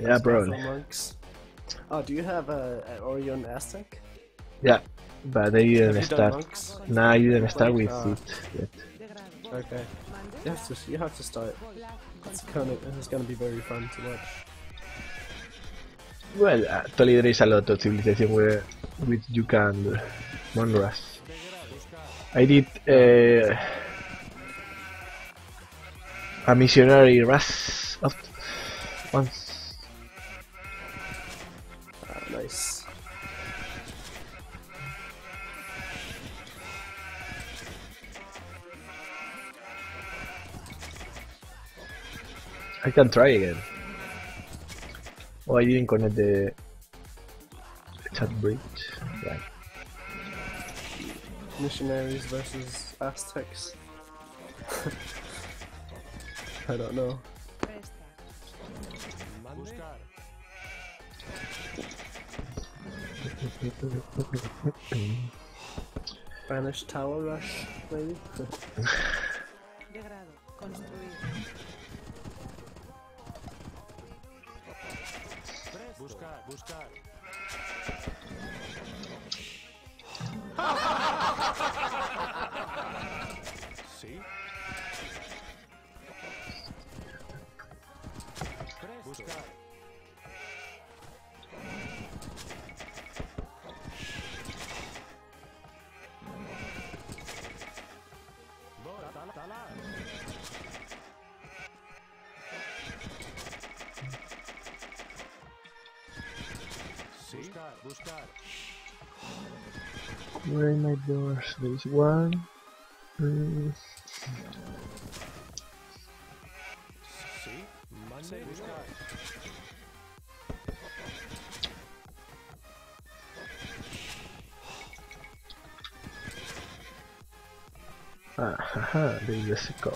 Yeah, bro. Monks. Oh, do you have an Orion Aztec? Yeah, but they didn't start. Nah, you didn't start with it yet. Okay, you have to start. It's gonna be very fun to watch. Well, actually there is a lot of civilization where you can Monrush. I did a missionary rush once. Nice. I can try again. Oh, I didn't connect the chat bridge. Right. Missionaries versus Aztecs. I don't know. Spanish Tower Rush, maybe? Buscar. Sí. Buscar. Buscar. Where are my doors? There is one. Sí, mande buscar. Ajá, de Jessica.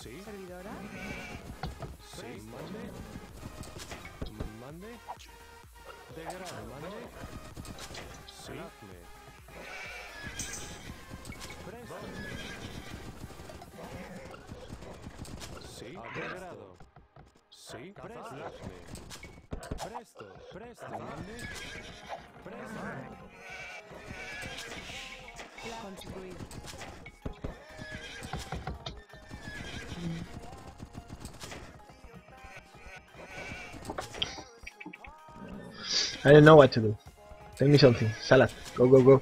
Sí, servidora. Sí, mande. De gran mano. Sí. Sí. Agrado. Sí. Presto. Mande. Presto. Contribuir. I don't know what to do. Tell me something. Salad. Go.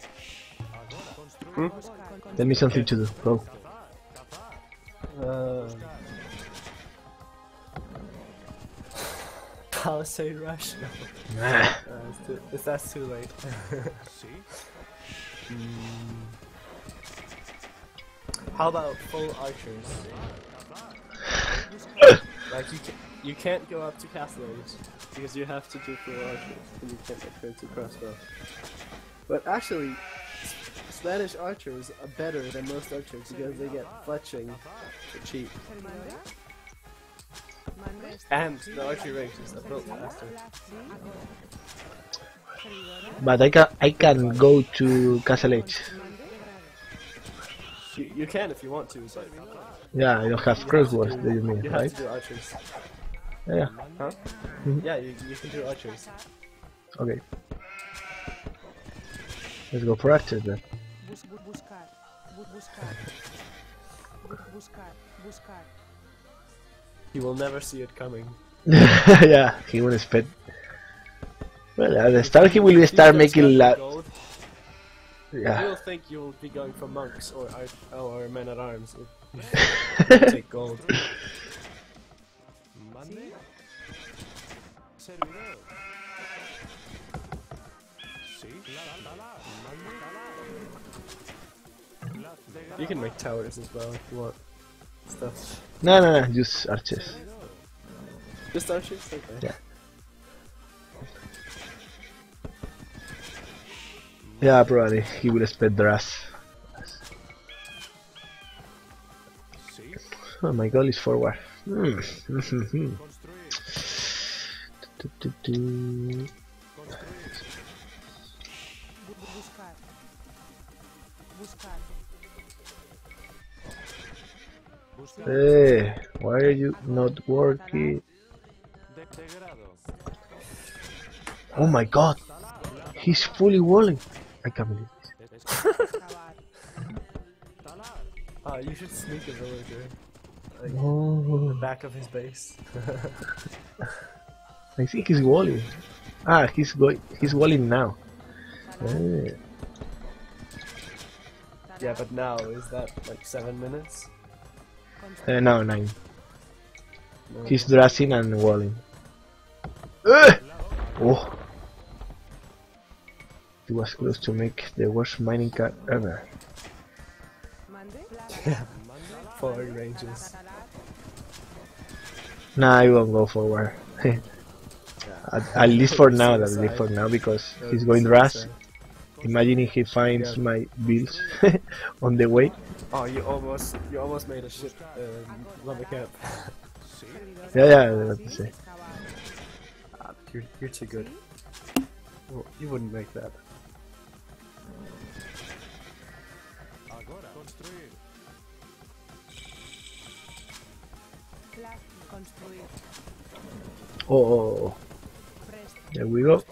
Hmm? Tell me something to do. Go. Palisade Rush? No. That's too late. How about full archers? Like you can't go up to Castle Age because you have to do full archers and you can't upgrade to crossbow. But actually, Spanish archers are better than most archers because they get fletching for cheap. And the archery ranges are built faster. But I can go to Castle Age. You can if you want to, so. Yeah, I don't have crossbows, do you mean, right? You have to do archers. Yeah. Huh? Yeah, you can do archers. Okay. Let's go for archers then. He will never see it coming. Yeah, he won't expect. Well, at the start he will start making la. Yeah. You'll think you'll be going for monks or men at arms. Take gold. You can make towers as well if you want stuff. No, just archers. Just archers? Okay. Yeah. Yeah, probably he will spend the rust. Oh, my goal is forward. Hey, why are you not working? Oh my god, he's fully walling. I can't believe this. Oh, you should sneak a villager. Like, no. The back of his base. I think he's walling. Ah, he's walling now. Yeah, but now, is that like 7 minutes? No, 9. No. He's dressing and walling. Oh! It was close to make the worst mining car ever. Yeah, forward ranges. Nah, I won't go forward. At least for now, because no, he's going rush. Imagine if he finds my bills on the way. Oh, you almost made a shit lava camp. Yeah, that's it. You're too good. Well, you wouldn't make that. Oh, there we go.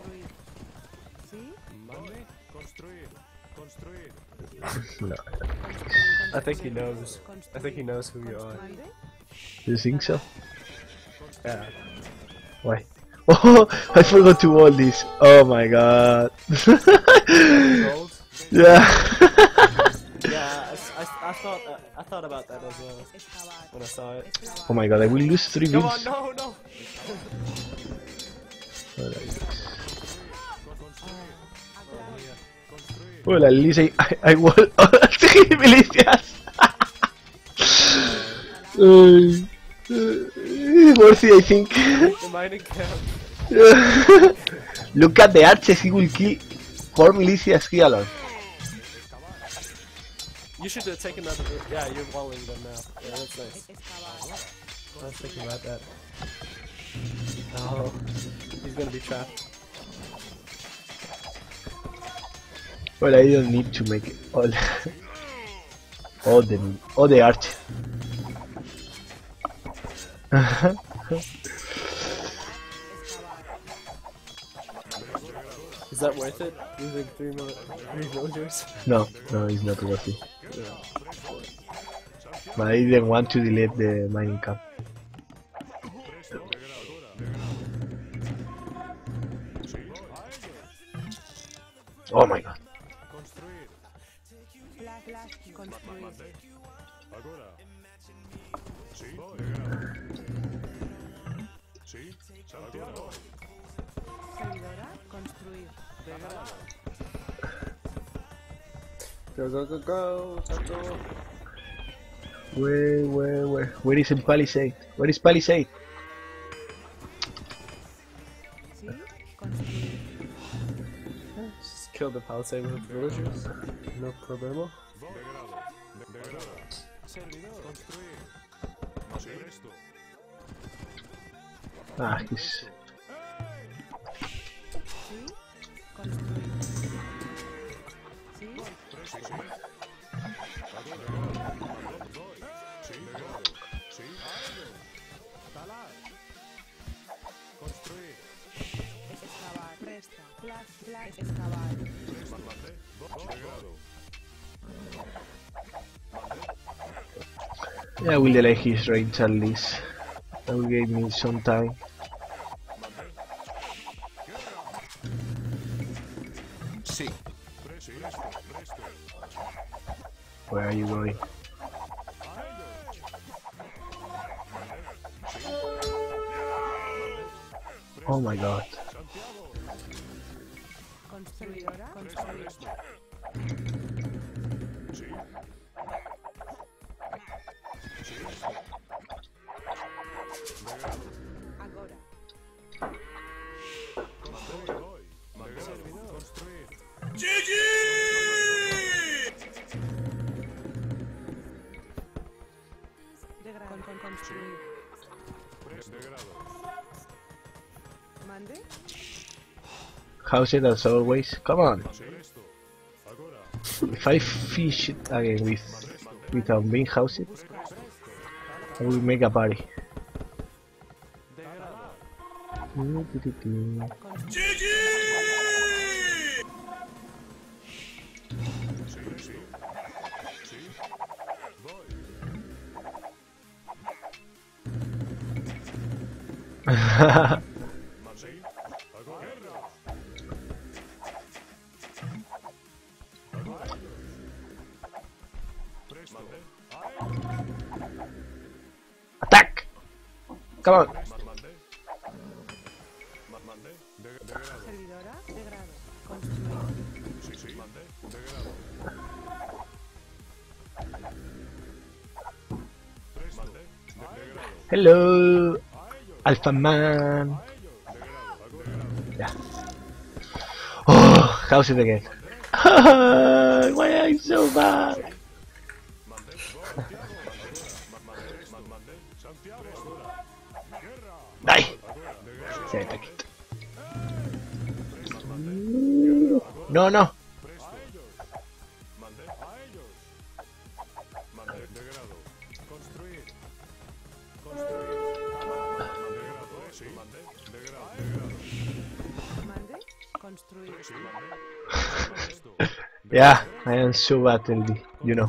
No. I think he knows. I think he knows who you are. You think so? Yeah. Why? Oh, I forgot to wall this. Oh my god. Yeah. Yeah, I thought about that as well when I saw it. Oh my god, I will lose 3 bills. No. Well, at least I wall all three militias. Worthy, I think. The mining camp. Look at the arches, he will kill 4 militias here alone. You should take another. Yeah, you're walling them now. Yeah, that's nice. I was thinking about that. Oh, he's gonna be trapped. Well, I don't need to make all all the art. Is that worth it? Losing 3 villagers? No, it's not worth it. Yeah. But I didn't want to delete the mining camp. Oh my god. Go, Tato. Where? Where is in Palisade? Where is Palisade? Just kill the Palisade with villagers. No problemo. Ah, he's... Yeah, I will delay his range at least. That will give me some time. Where are you going? Oh my god. How's it as always? Come on! If I fish it again without being housed, I will make a party. ¡GG! Attack! Come on! Hello, Alpha Man. Yeah. Oh, how's it again? Why are you so bad? Die! Yeah, take it. No, no. Yeah, I am so bad, LD, you know.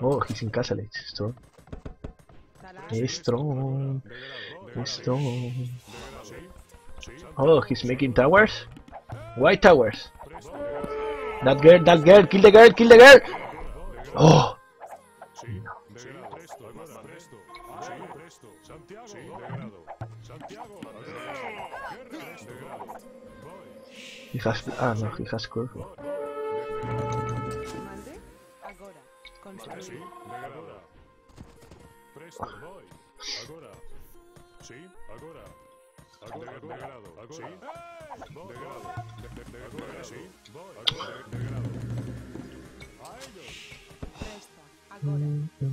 Oh, he's in Castle Age, strong. Strong. Strong. Oh, he's making towers? Why towers? That girl, kill the girl, kill the girl! Oh! No. He has... ah no, he has curve. Oh! No, no, no.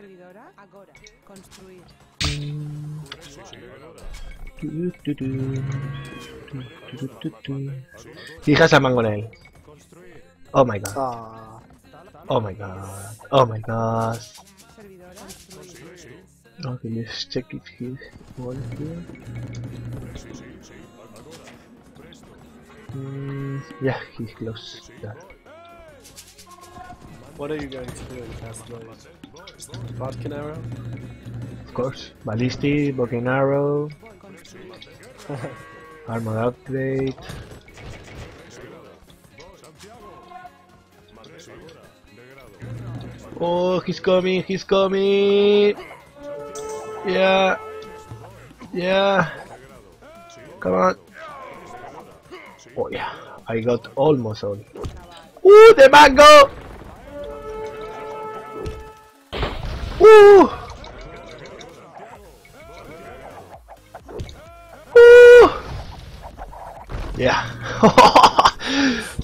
He has a mango nail. Oh my god. Oh my god. Oh my god. Okay, let's check if he's wall here. Yeah, he's close. Yeah. What are you going to do in Castle Age? Bodkin arrow? Of course. Ballisti, Bodkin arrow. Armored upgrade. Oh, he's coming, he's coming! Yeah! Yeah! Come on! Oh yeah, I got almost all. Ooh, the mango! Yeah.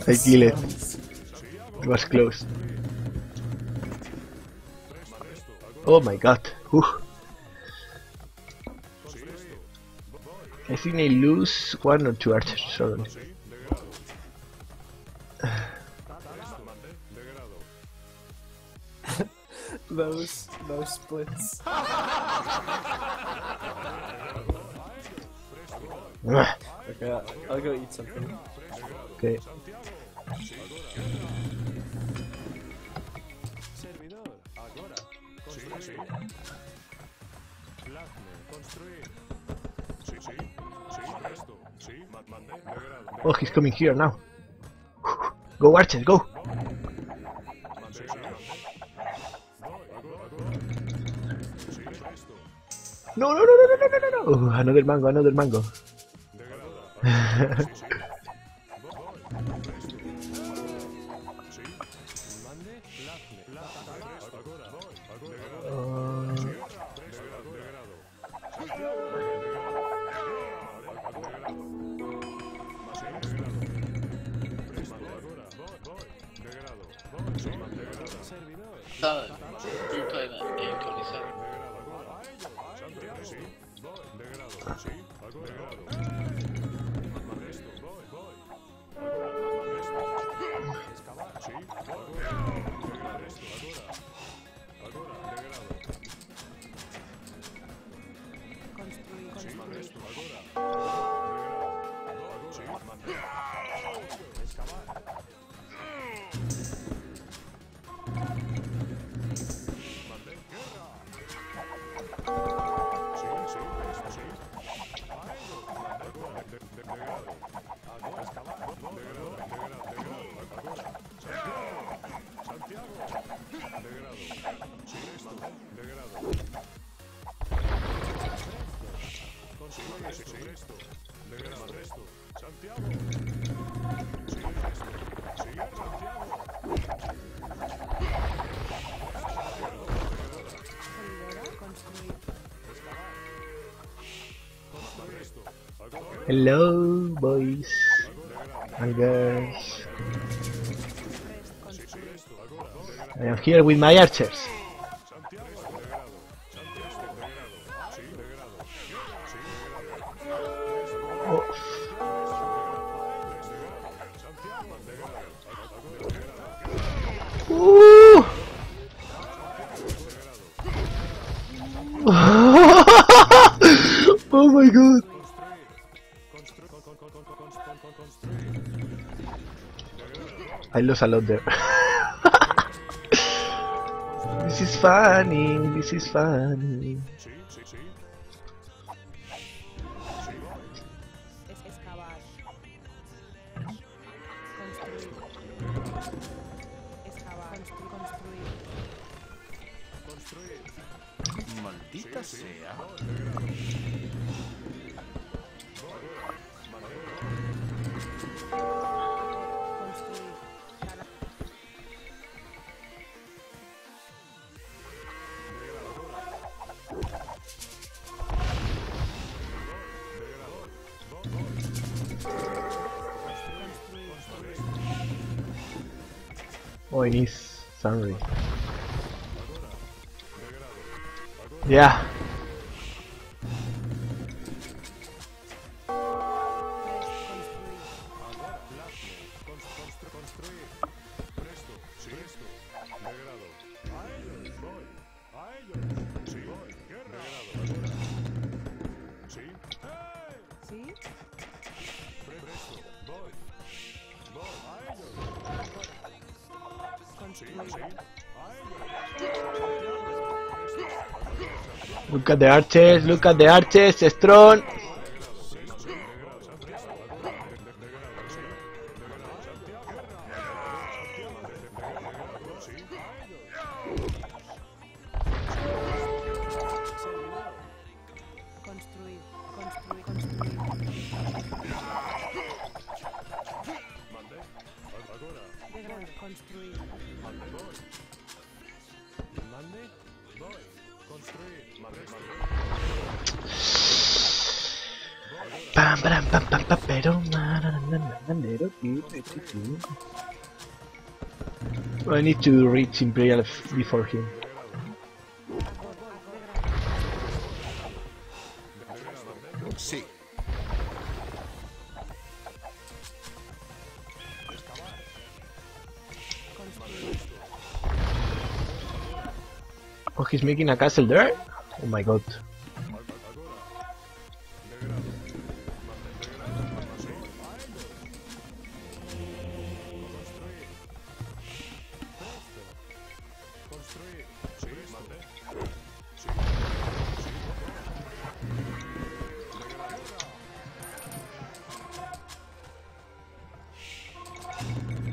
I kill it. It was close. Oh my god. I think I lose one or two archers suddenly. Those splits. Okay, I'll go eat something. Okay. Oh, he's coming here now. Go, archers, go! No, no, no, no, no, no, no, no! Another mango, another mango. Hello, boys and girls. I am here with my archers. Oh my god! I lost a lot there. This is funny, this is funny. Maldita sea. Oh, it needs sunray. Yeah. Look at the archers, look at the archers, strong. Construir. Mande, voy. Pam, pam, pam, pam, pam, pero I need to reach Imperial before him. Sí. Oh, he's making a castle there? Oh my god.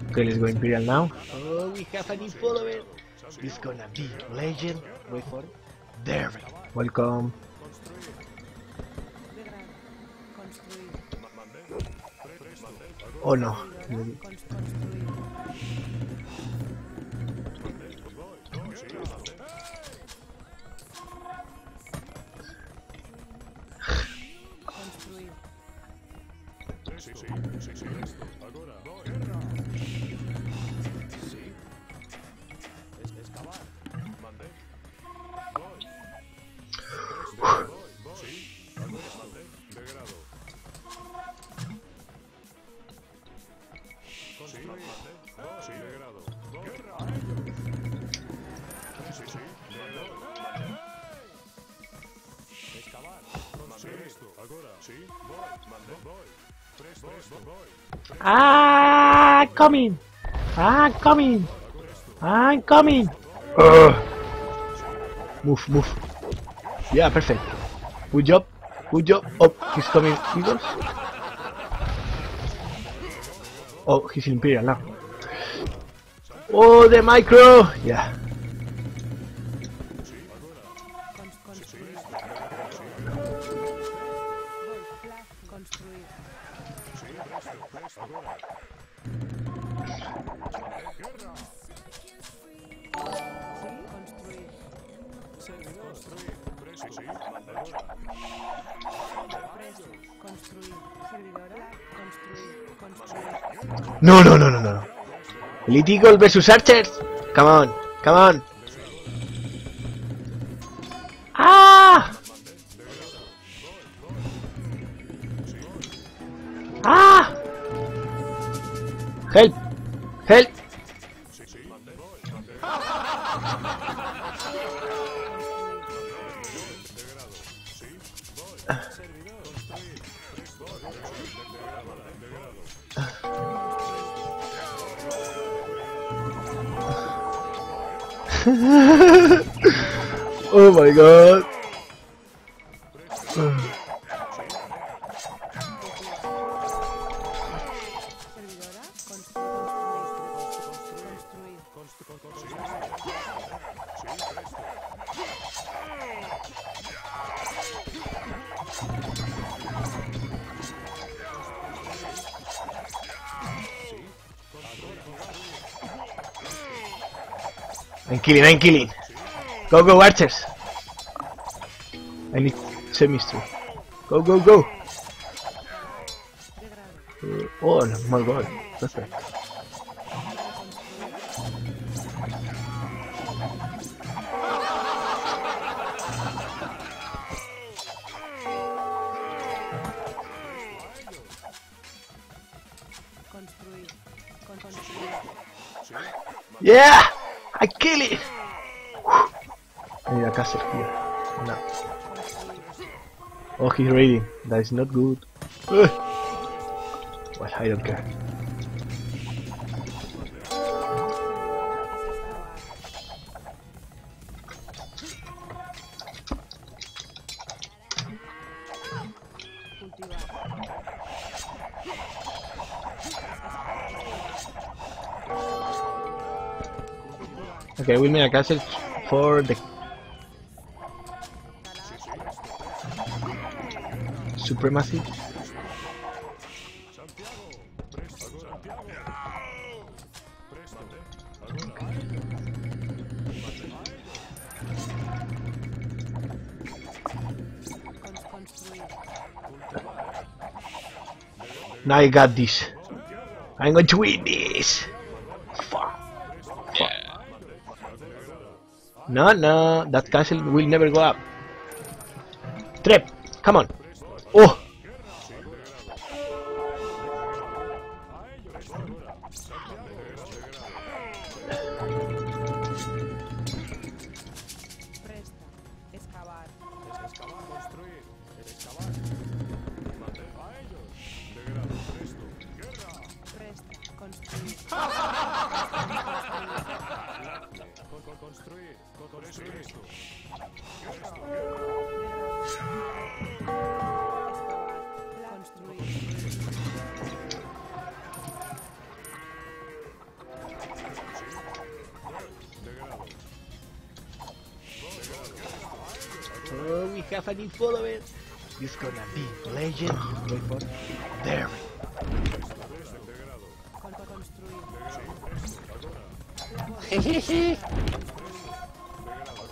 Okay, let's go Imperial now. Oh, we have a new follower. It's gonna be legend. Wait for it. There. Welcome. Oh no. I'm coming! I'm coming! I'm coming! Move, move. Yeah, perfect. Good job. Good job. Oh, he's coming. He goes. Oh, he's Imperial now. Oh, the micro! Yeah. No, no, no, no, no. Litigol versus Archers. Come on, come on. Ah! Ah! Help! Help! Oh my god. I'm killing, I'm killing. Go, go, Archers. I need semistry. Go, go, go. Oh no, my god. Perfect. Yeah! I kill it! I need a castle here. No. Oh, he's raiding. That is not good. Well, I don't care. Okay, we'll make a castle for the Supremacy. Okay. Now you got this. I'm going to win this. Fuck. Yeah. No, no. That castle will never go up. Trap. Come on. Oh. Oh, we have a new follower. It's gonna be legend. There.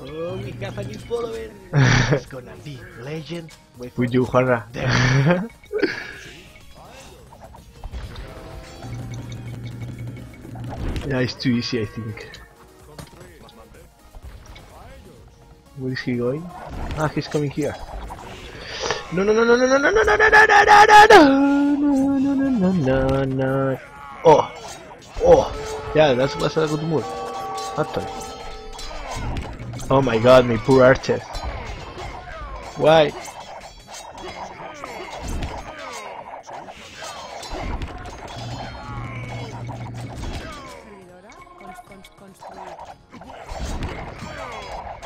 Oh, we have a new follower. It's gonna be legend. With you, Juanra. There. Yeah, it's too easy, I think. Where is he going? Ah, he's coming here. No, no, no, no, no, no, no, no, no, no, no, no, no, no, no, no, no. Oh, oh, yeah, that was a good move. After. Oh my God, my poor archer. Why?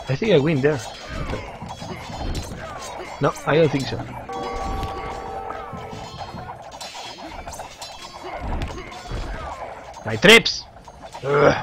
I think I win there. No, I don't think so. My trips! Ugh.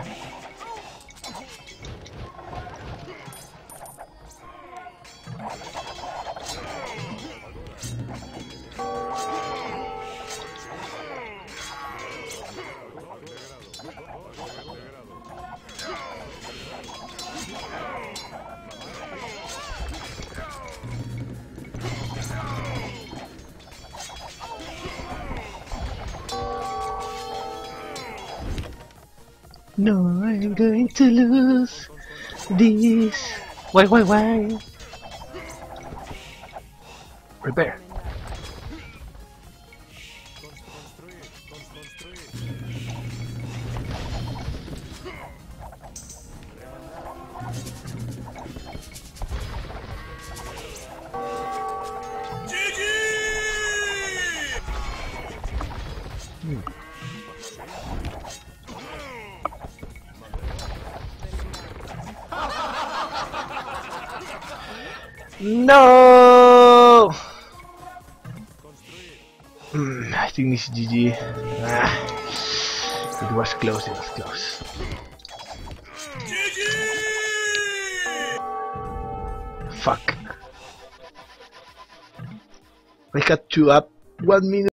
No, I'm going to lose this. Why? Repair. No. I think this is GG. Ah, it was close. GG! Fuck. I got 2 up, 1 minute.